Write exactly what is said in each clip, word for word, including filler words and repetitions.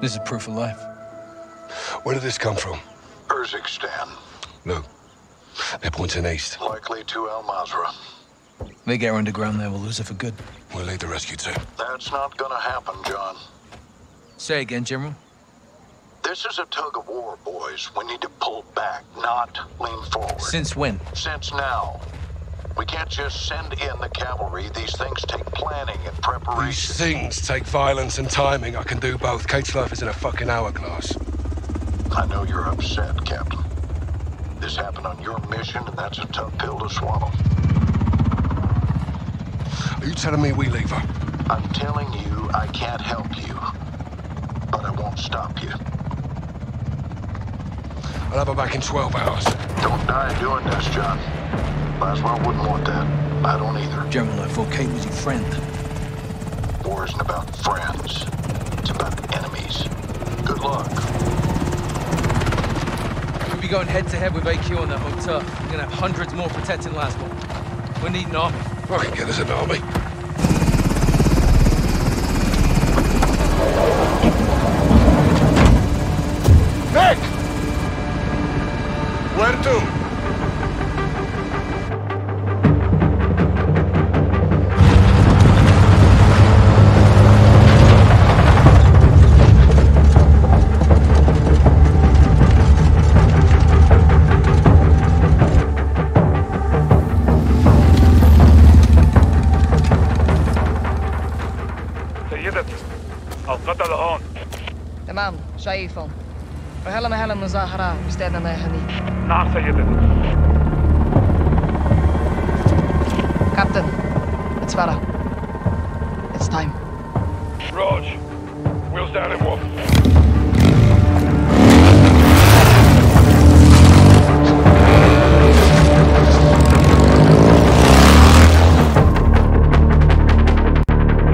This is proof of life. Where did this come from? Urzikstan. No. They're pointing east. Likely to Al Mazrah. They get underground there, we'll lose it for good. We'll lead the rescue team. That's not gonna happen, John. Say again, General. This is a tug-of-war, boys. We need to pull back, not lean forward. Since when? Since now. We can't just send in the cavalry. These things take planning and preparation. These things take violence and timing. I can do both. Kate's life is in a fucking hourglass. I know you're upset, Captain. This happened on your mission, and that's a tough pill to swallow. Are you telling me we leave her? I'm telling you I can't help you. But I won't stop you. I'll have her back in twelve hours. Don't die doing this, John. Laswell wouldn't want that. I don't either. General, I thought Kate was your friend. War isn't about friends. It's about enemies. Good luck. We'll be going head-to-head with A Q on that hotel. We're gonna have hundreds more protecting Laswell. We need an army. I can get us an army. شايفهم وهلا هلا مظاهرة مستنى ما هني. نعم سيدتي. Captain, it's Farah. It's time. Rog, wheels down and walk.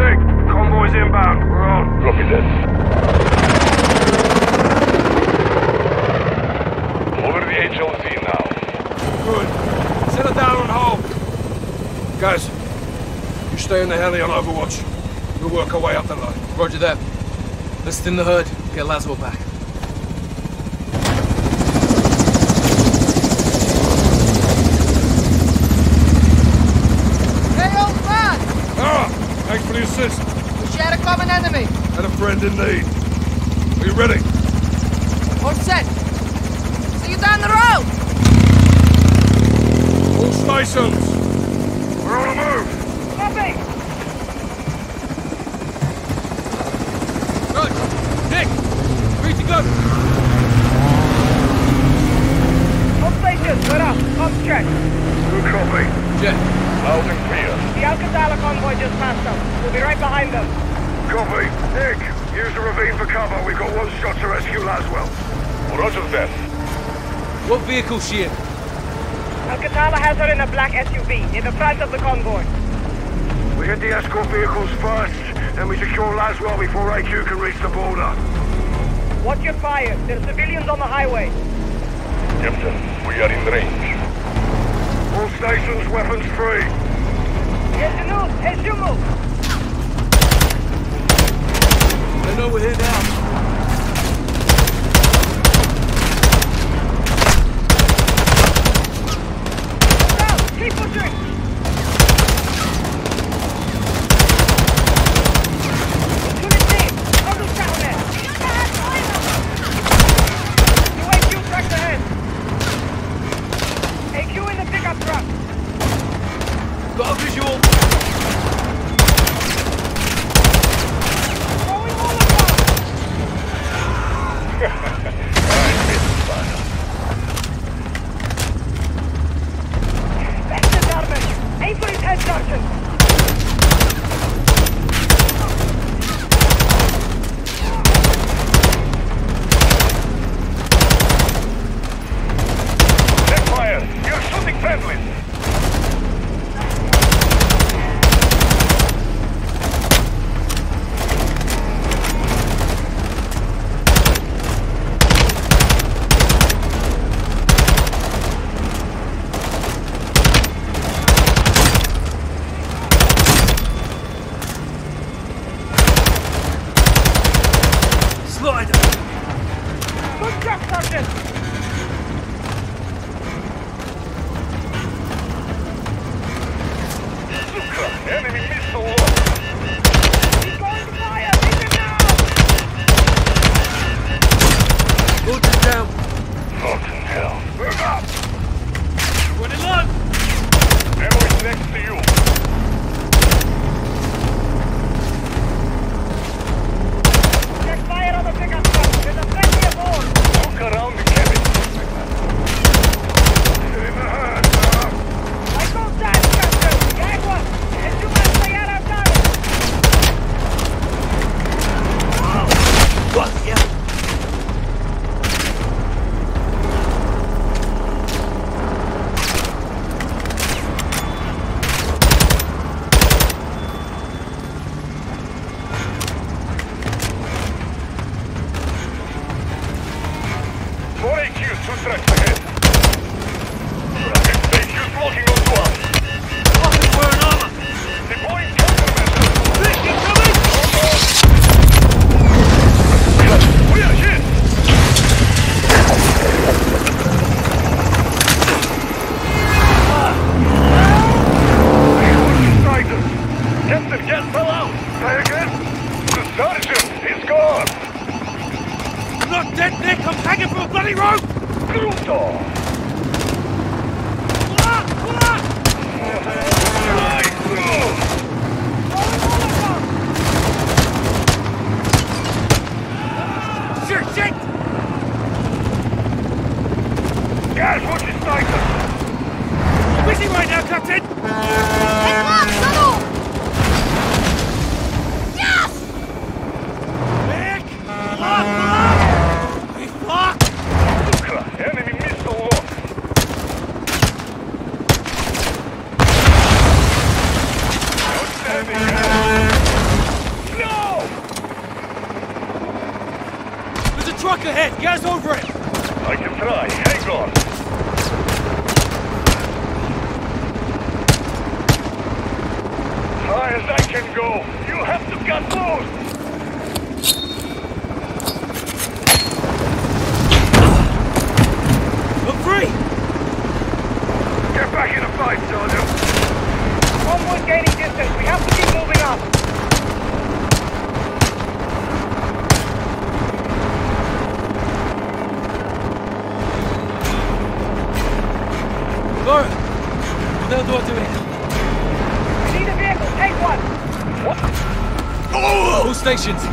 Nick, convoy's inbound. We're on. Copy that. Guys, you stay in the heli on overwatch. We'll work our way up the line. Roger that. Let's thin the herd. Get Laswell back. Hey, old man! Ah! Thanks for the assist. We share a common enemy. And a friend in need. Are you ready? All set. See you down the road! All stations! We're on the move! Copy! Rog! Nick! Free to go! All stations, we're up! Object! Good copy. Jet, loud and clear. The Al-Qatala convoy just passed us. We'll be right behind them. Copy. Nick, use the ravine for cover. We've got one shot to rescue Laswell. Roger that. What vehicle is she in? Al-Qatala has her in a black S U V, in the front of the convoy. We hit the escort vehicles first, then we secure Laswell before A Q can reach the border. Watch your fire. There are civilians on the highway. Captain, we are in range. All stations, weapons free. They know we're here now. Yes, Sergeant!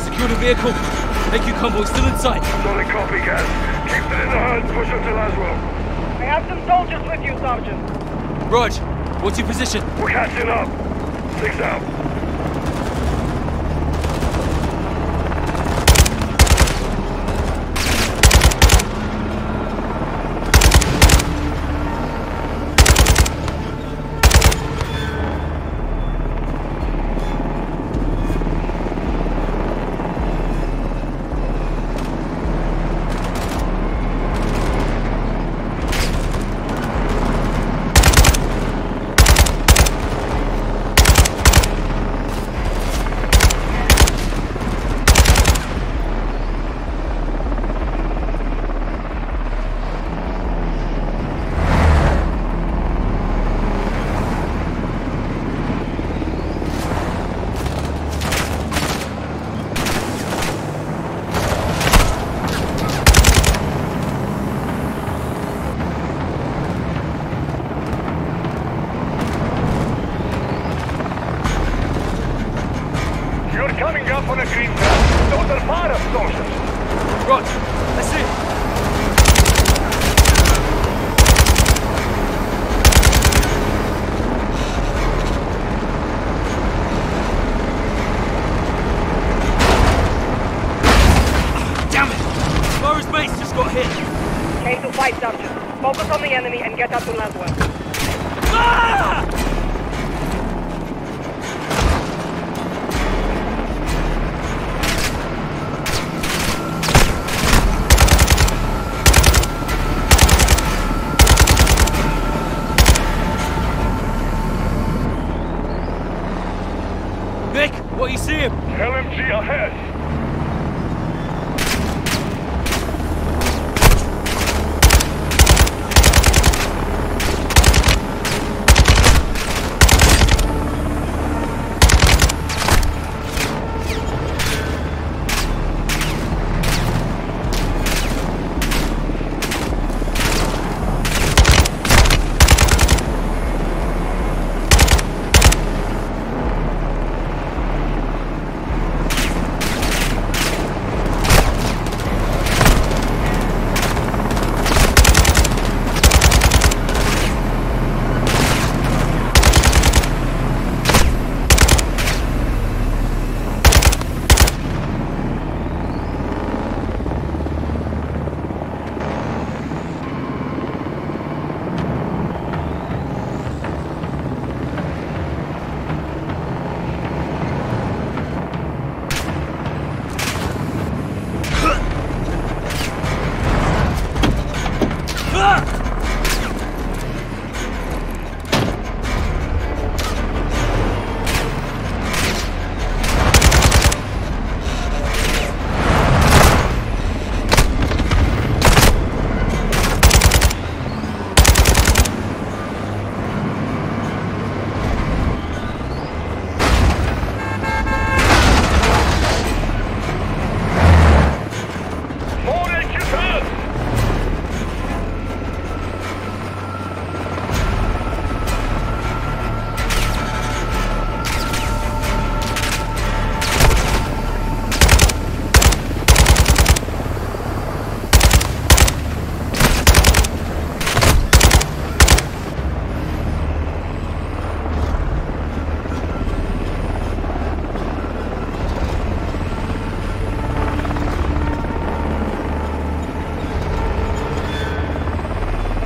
Secure the vehicle. Make your convoy still inside. Solid copy, Gaz. Keep them in the herd. Push up to Laswell. I have some soldiers with you, Sergeant. Rog, what's your position? We're catching up. Six out. L M G ahead!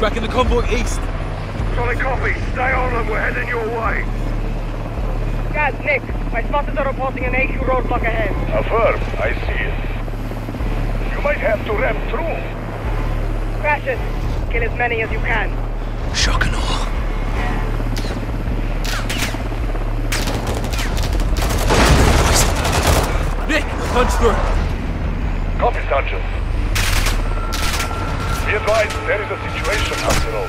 Tracking the convoy east. Solid copy. Stay on them. We're heading your way. Guys, Nick, my spotters are reporting an A Q roadblock ahead. Affirm. I see it. You might have to ramp through. Crash it. Kill as many as you can. Shock and awe. Nick, punch through. Copy, Sergeant. Be advised, there is a situation after all.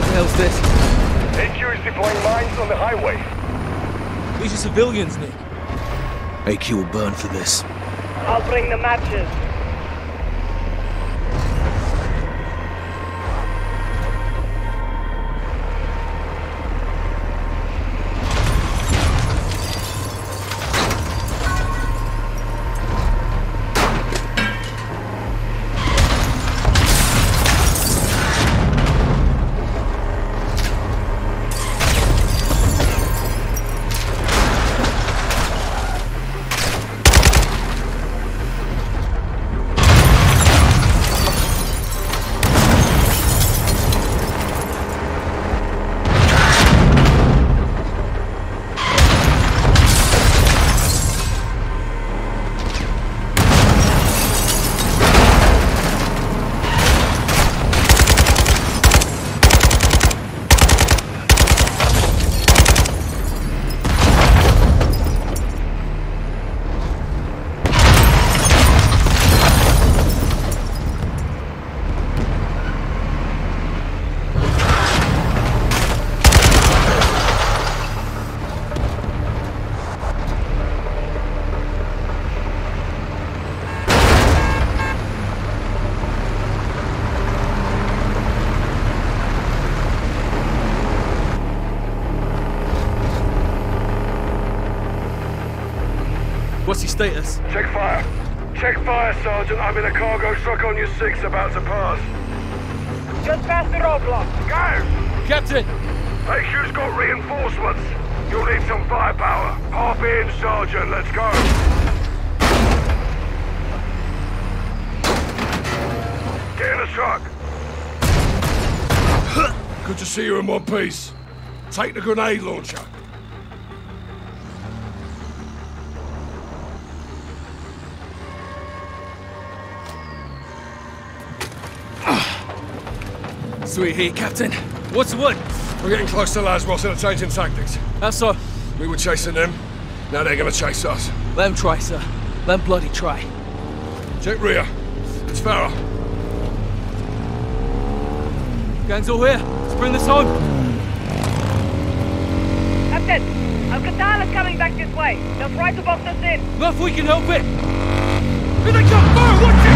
What the hell's this? A Q is deploying mines on the highway. These are civilians, Nick. A Q will burn for this. I'll bring the matches. What's your status? Check fire. Check fire, Sergeant. I'm in a cargo truck on your six, about to pass. Just past the roadblock. Go! Captain! A Q's got reinforcements. You'll need some firepower. Hop in, Sergeant. Let's go. Get in the truck. Good to see you in one piece. Take the grenade launcher. Sweet heat, Captain. What's the word? We're getting close to Laswell, so they're changing tactics. How so? We were chasing them. Now they're gonna chase us. Let them try, sir. Let them bloody try. Check rear. It's Farah. Gang's all here. Let's bring this home. Captain, Al-Qatala's coming back this way. They'll try to box us in. Not if we can help it. Here they come! Fire! Watch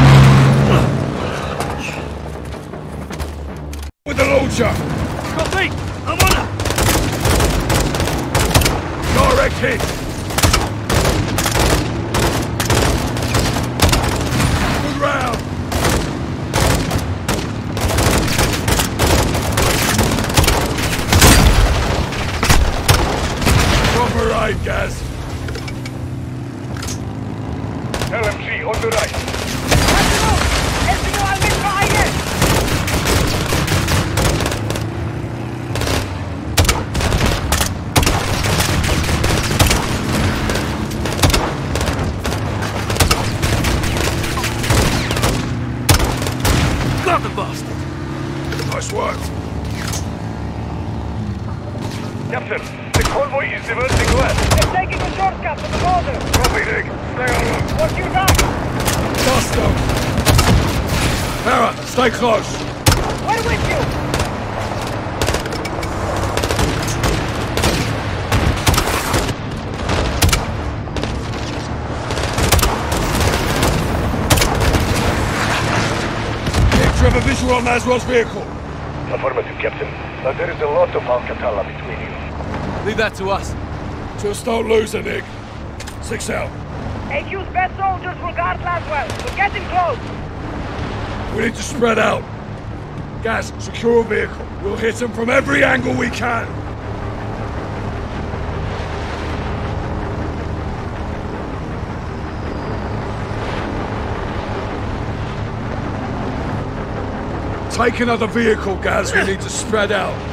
it! With the launcher! Copy! I'm on her! Direct hit! Good round! Proper right, Gaz! L M G on the right! Stay close. We're with you. Have a visual on Laswell's vehicle. Affirmative, Captain. Now there is a lot of Al-Qatala between you. Leave that to us. Just don't lose it, Nick. Six out. A Q's best soldiers will guard Laswell. We're getting close. We need to spread out. Gaz, secure vehicle. We'll hit them from every angle we can. Take another vehicle, Gaz. We need to spread out.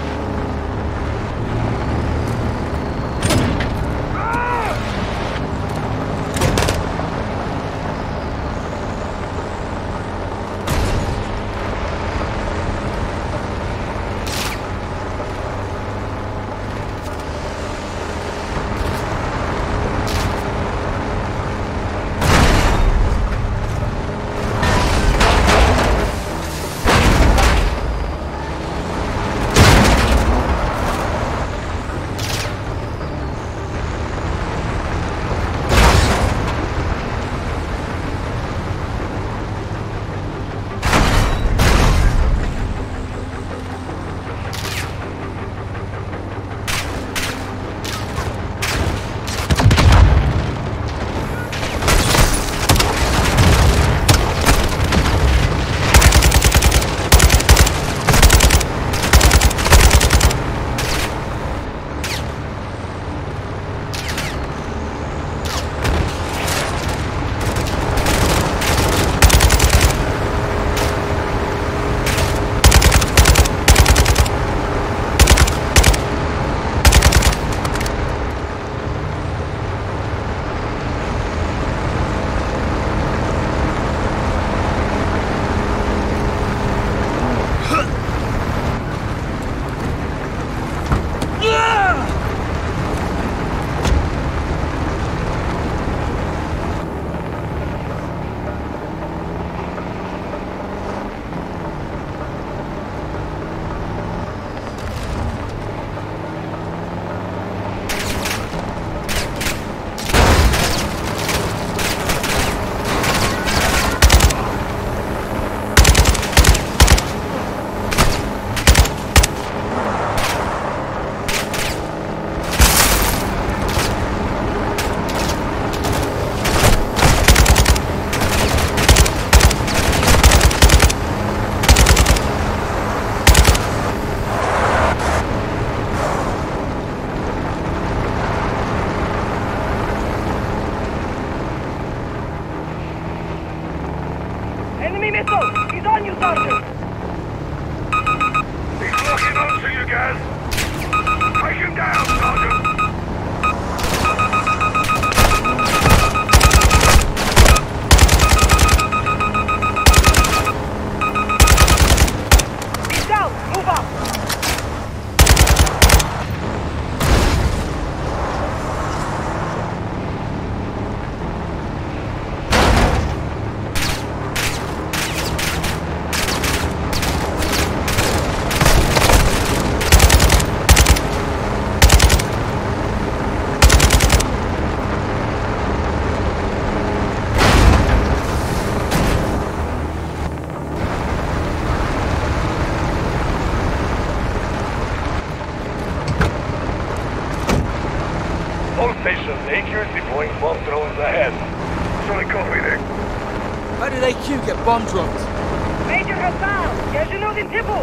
Bomb dropped. Major Hassan, я жену Динтипу.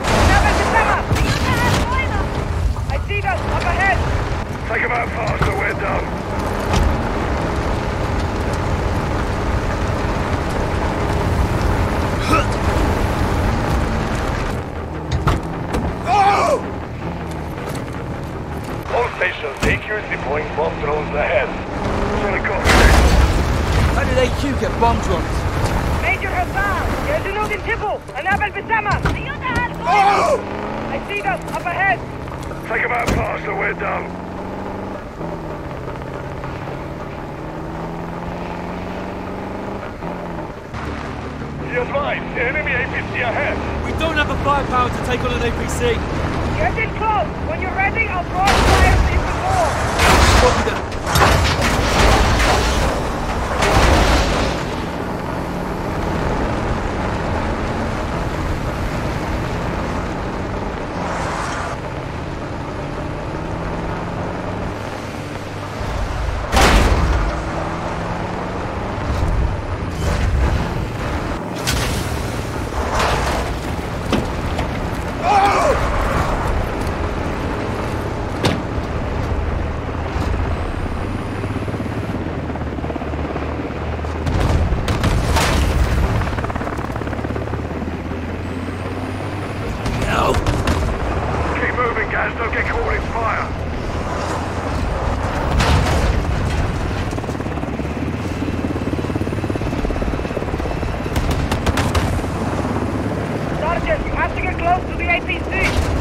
I see them up ahead. Take them out fast, or we're done. All stations, A Qs deploying bomb drones ahead. Sorry, copy. How did A Q get bomb dropped? Oh! I see them up ahead. Take them out past the window. Be advised, the enemy A P C ahead. We don't have the firepower to take on an A P C. Get in close. When you're ready, I'll draw fire into the wall. to get close to the A P C.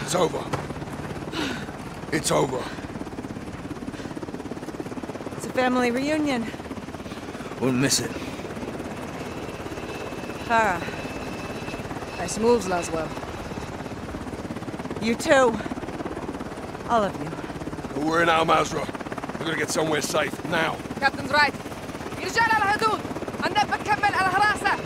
It's over. It's over. It's a family reunion. We'll miss it. Farah. Nice moves, Laswell. You too. All of you. We're in Al Mazrah. We're gonna get somewhere safe, now. Captain's right. يرجعنا الحدود. عندنا بنكمل على الحراسة.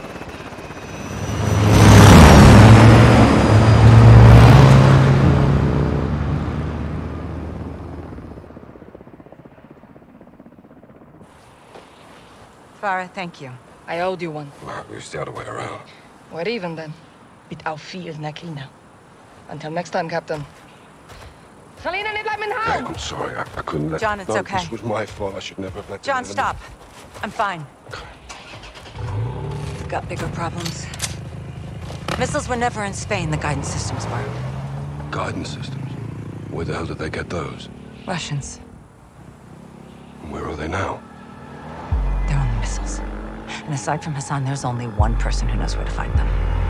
Farah, thank you. I owed you one. Well, it was the other way around. We're even then. Bit auf viel Nakina. Until next time, Captain. Khalina, hey, I'm sorry, I, I couldn't let John, it's no, okay. This was my fault. I should never have let John, stop. I'm fine. Okay. We've got bigger problems. Missiles were never in Spain, the guidance systems were. Guidance systems? Where the hell did they get those? Russians. Where are they now? Missiles. And aside from Hassan, there's only one person who knows where to find them.